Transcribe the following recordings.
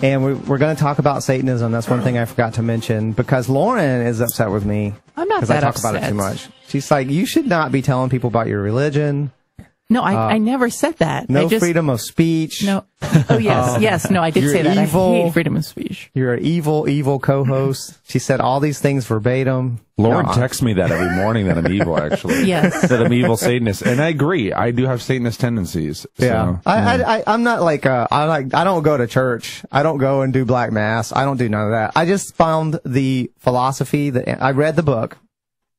And we're going to talk about Satanism. That's one thing I forgot to mention, because Lauren is upset with me. I'm not that upset. Because I talk about it too much. She's like, you should not be telling people about your religion. No, I never said that. No, I just, freedom of speech. No. Oh, yes. Yes. No, I did say that. Evil, I hate freedom of speech. You're an evil, evil co-host. She said all these things verbatim. Lauren texts me that every morning that I'm evil, actually. Yes. That I'm evil Satanist. And I agree. I do have Satanist tendencies. So, yeah. I'm not like, I don't go to church. I don't go and do black mass. I don't do none of that. I just found the philosophy that I read the book,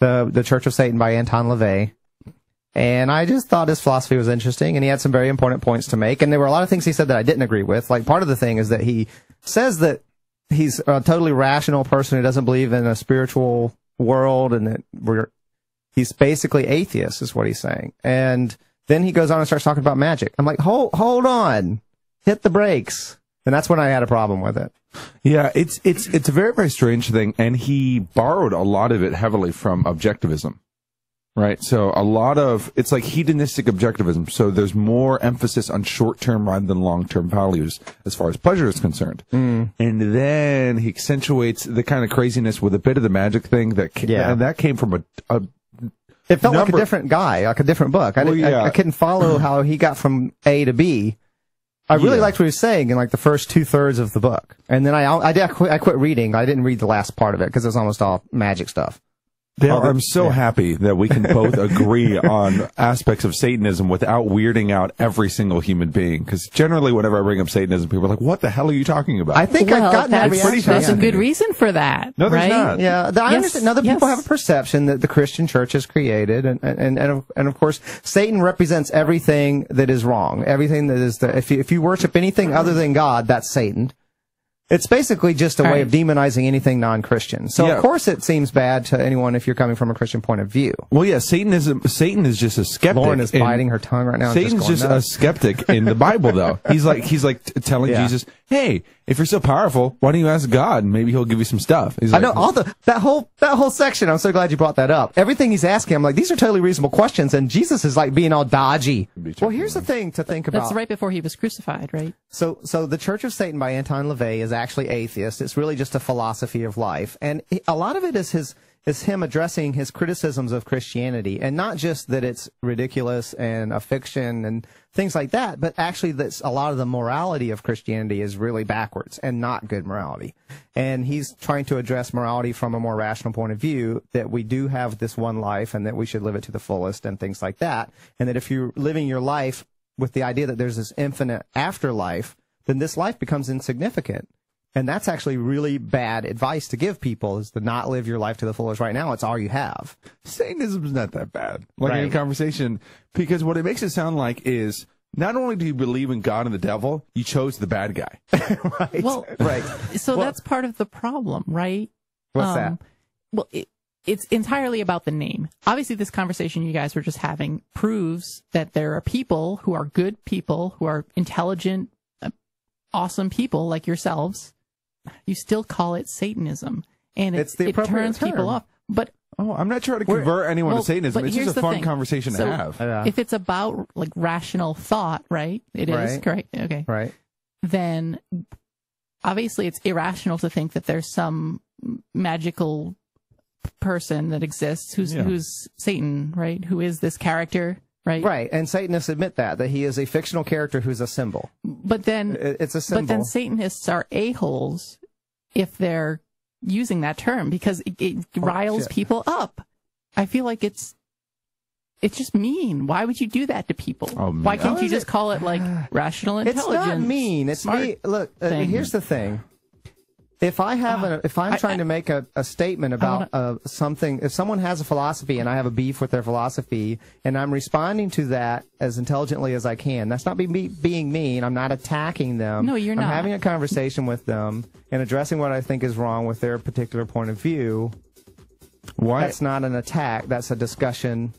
the Church of Satan by Anton LaVey. And I just thought his philosophy was interesting, and he had some very important points to make. And there were a lot of things he said that I didn't agree with. Like, part of the thing is that he says that he's a totally rational person who doesn't believe in a spiritual world, and that he's basically atheist, is what he's saying. And then he goes on and starts talking about magic. I'm like, hold on. Hit the brakes. And that's when I had a problem with it. Yeah, it's a very, very strange thing, and he borrowed a lot of it heavily from Objectivism. Right, so a lot of, it's like hedonistic objectivism, so there's more emphasis on short-term rather than long-term values as far as pleasure is concerned. Mm. And then he accentuates the kind of craziness with a bit of the magic thing that came, yeah. And that came from a It felt like a different guy, like a different book. I couldn't follow how he got from A to B. I really liked what he was saying in like the first two-thirds of the book. And then I quit reading. I didn't read the last part of it because it was almost all magic stuff. I'm so happy that we can both agree on aspects of Satanism without weirding out every single human being. Because generally, whenever I bring up Satanism, people are like, what the hell are you talking about? I think I've gotten that reaction. There's a good reason for that. No, there's not. Yeah, I understand. Now, people have a perception that the Christian church has created. And of course, Satan represents everything that is wrong. Everything that is, if you worship anything other than God, that's Satan. It's basically just a way of demonizing anything non-Christian. So, of course, it seems bad to anyone if you're coming from a Christian point of view. Well, yeah, Satan is just a skeptic. Lauren is biting her tongue right now. Satan's just a skeptic in the Bible, though. He's like telling Jesus, hey, if you're so powerful, why don't you ask God? Maybe he'll give you some stuff. He's like, I know that whole section. I'm so glad you brought that up. Everything he's asking, I'm like, these are totally reasonable questions, and Jesus is like being all dodgy. Well, here's the thing to think about. That's right before he was crucified, right? So the Church of Satan by Anton LaVey is actually atheist. It's really just a philosophy of life, and a lot of it is him addressing his criticisms of Christianity, and not just that it's ridiculous and a fiction and things like that, but actually that's a lot of the morality of Christianity is really backwards and not good morality. And he's trying to address morality from a more rational point of view, that we do have this one life and that we should live it to the fullest and things like that. And that if you're living your life with the idea that there's this infinite afterlife, then this life becomes insignificant. And that's actually really bad advice to give people, is to not live your life to the fullest right now. It's all you have. Satanism is not that bad, like any conversation, because what it makes it sound like is not only do you believe in God and the devil, you chose the bad guy. Right. Well, right. So that's part of the problem, right? What's that? Well, it's entirely about the name. Obviously, this conversation you guys were just having proves that there are people who are good people, who are intelligent, awesome people like yourselves. You still call it Satanism, and it turns people off. But I'm not trying to convert anyone to Satanism. It's just a fun conversation to have. Yeah. If it's about like rational thought, right? It is correct. Okay, right. Then obviously it's irrational to think that there's some magical person that exists who's Satan, right? Who is this character? Right. Right. And Satanists admit that he is a fictional character who's a symbol. But then it's a symbol. But then Satanists are a-holes if they're using that term, because it riles people up. I feel like it's just mean. Why would you do that to people? Oh, why can't you just call it like rational intelligence? It's not mean. It's me. Look, here's the thing. If I have if I'm trying to make a statement about something, if someone has a philosophy and I have a beef with their philosophy, and I'm responding to that as intelligently as I can, that's not being mean. I'm not attacking them. No, you're not. I'm having a conversation with them and addressing what I think is wrong with their particular point of view. Why? That's not an attack. That's a discussion.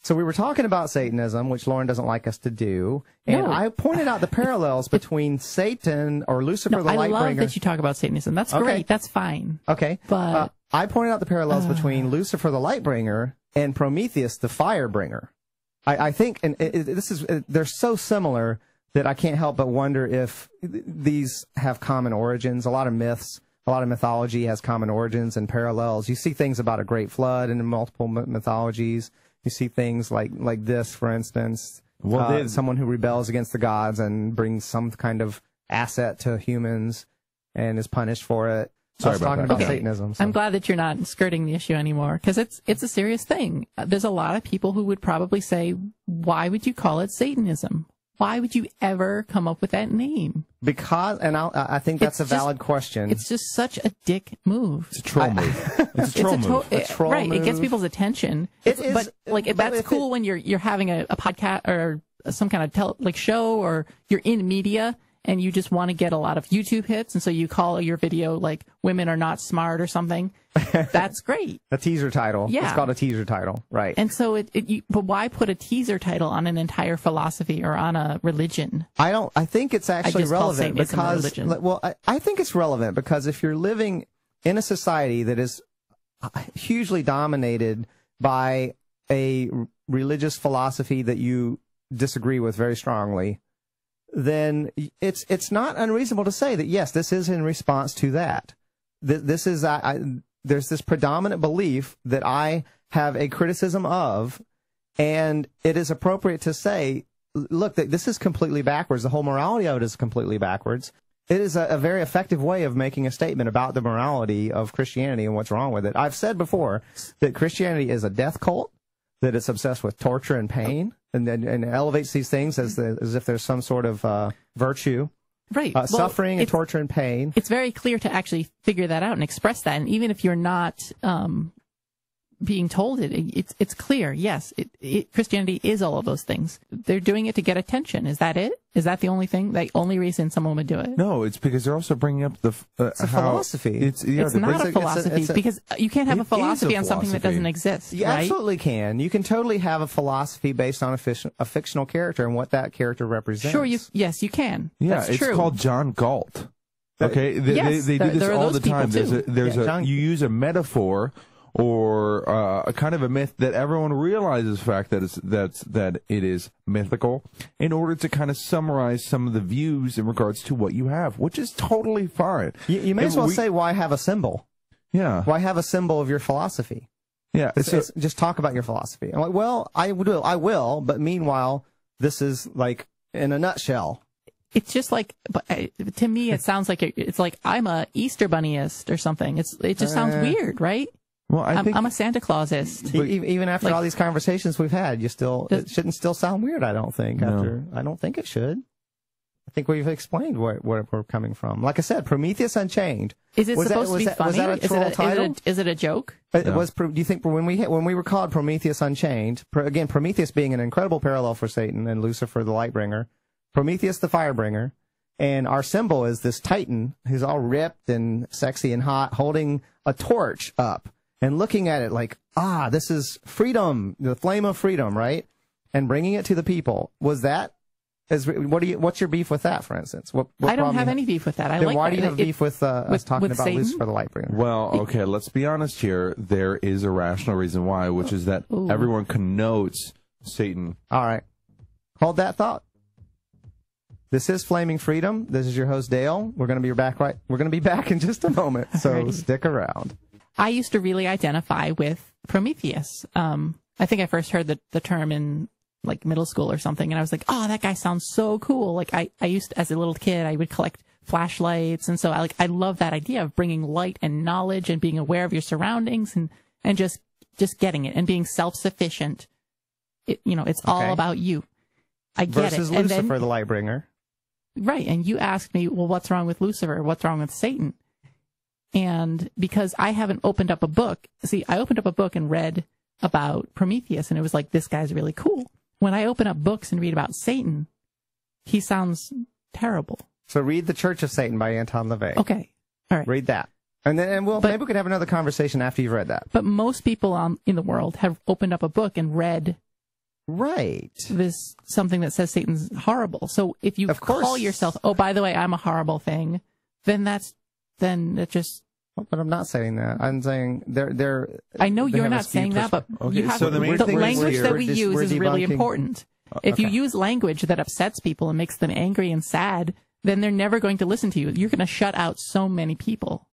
So we were talking about Satanism, which Lauren doesn't like us to do, and I pointed out the parallels between Satan or Lucifer the Lightbringer. I love that you talk about Satanism. That's great. That's fine. Okay. But I pointed out the parallels between Lucifer the Lightbringer and Prometheus the Firebringer. I think, and this is, they're so similar that I can't help but wonder if these have common origins. A lot of myths, a lot of mythology has common origins and parallels. You see things about a great flood in multiple mythologies. You see things like this, for instance, well, someone who rebels against the gods and brings some kind of asset to humans and is punished for it. Sorry about talking about Satanism. So. I'm glad that you're not skirting the issue anymore, because it's a serious thing. There's a lot of people who would probably say, why would you call it Satanism? Why would you ever come up with that name? Because, and I think that's a valid question. It's just such a dick move. It's a troll move. It's a troll move. It's a troll move. It gets people's attention. It is, but that's cool when you're having a podcast or some kind of show, or you're in media and you just want to get a lot of YouTube hits, and so you call your video like "Women Are Not Smart" or something. That's great. A teaser title. Yeah. It's called a teaser title, right? And so but why put a teaser title on an entire philosophy or on a religion? I think it's actually relevant because, well, I think it's relevant because if you're living in a society that is hugely dominated by a religious philosophy that you disagree with very strongly, then it's not unreasonable to say that, yes, this is in response to that. This is, there's this predominant belief that I have a criticism of, and it is appropriate to say, look, this is completely backwards. The whole morality of it is completely backwards. It is a very effective way of making a statement about the morality of Christianity and what's wrong with it. I've said before that Christianity is a death cult, that it's obsessed with torture and pain, and elevates these things as if there's some sort of virtue. Right. Suffering and torture and pain. It's very clear to actually figure that out and express that. And even if you're not being told it, it's clear. Yes, Christianity is all of those things. They're doing it to get attention. Is that it? Is that the only thing? The only reason someone would do it? No, it's because they're also bringing up the it's a philosophy. It's not a philosophy, because you can't have a philosophy on something that doesn't exist. You absolutely can. You can totally have a philosophy based on a fictional character and what that character represents. Sure. Yes, you can. Yeah, it's called John Galt. Okay, they do this all the time. You use a metaphor or a kind of a myth that everyone realizes that it is mythical in order to kind of summarize some of the views in regards to what you have, which is totally fine. You may as well say, why have a symbol? Yeah. Why have a symbol of your philosophy? Yeah. It's just talk about your philosophy. I'm like, well, I will, but meanwhile, this is like in a nutshell. It's just like, to me, it sounds like, it's like I'm a Easter bunnyist or something. It just sounds weird, right? Well, I'm a Santa Clausist. Even after all these conversations we've had, it shouldn't still sound weird. I don't think. No. I don't think it should. I think we've explained where we're coming from. Like I said, Prometheus Unchained. Is it supposed to be funny? Was that a troll title? Is it a joke? It was. Do you think when we were called Prometheus Unchained, again, Prometheus being an incredible parallel for Satan and Lucifer the Lightbringer, Prometheus the Firebringer, and our symbol is this Titan who's all ripped and sexy and hot, holding a torch up and looking at it like, this is freedom, the flame of freedom, right? And bringing it to the people. Was that? What's your beef with that, for instance? What I don't have any beef with that. Then why do you have beef with us talking about Lucifer the Lightbringer? Well, okay, let's be honest here. There is a rational reason why, which is that everyone connotes Satan. All right. Hold that thought. This is Flaming Freedom. This is your host, Dale. We're going to be back We're going to be back in just a moment, so alrighty, stick around. I used to really identify with Prometheus. I think I first heard the term in like middle school or something, and I was like, "Oh, that guy sounds so cool!" Like I used to, as a little kid, I would collect flashlights, and so I love that idea of bringing light and knowledge and being aware of your surroundings and just getting it and being self-sufficient. It's all about you. I get it. Versus Lucifer, the Lightbringer, right? And you asked me, well, what's wrong with Lucifer? What's wrong with Satan? And because I haven't opened up a book, I opened up a book and read about Prometheus, and it was like, this guy's really cool. When I open up books and read about Satan, he sounds terrible. So read The Church of Satan by Anton LaVey. Okay. All right. Read that. And then maybe we could have another conversation after you've read that. But most people in the world have opened up a book and read something that says Satan's horrible. So if you call yourself, oh, by the way, I'm a horrible thing, then it just... But I'm not saying that. I'm saying they're I know you're not saying that, but you have, so the language that we use is really important. If you use language that upsets people and makes them angry and sad, then they're never going to listen to you. You're going to shut out so many people.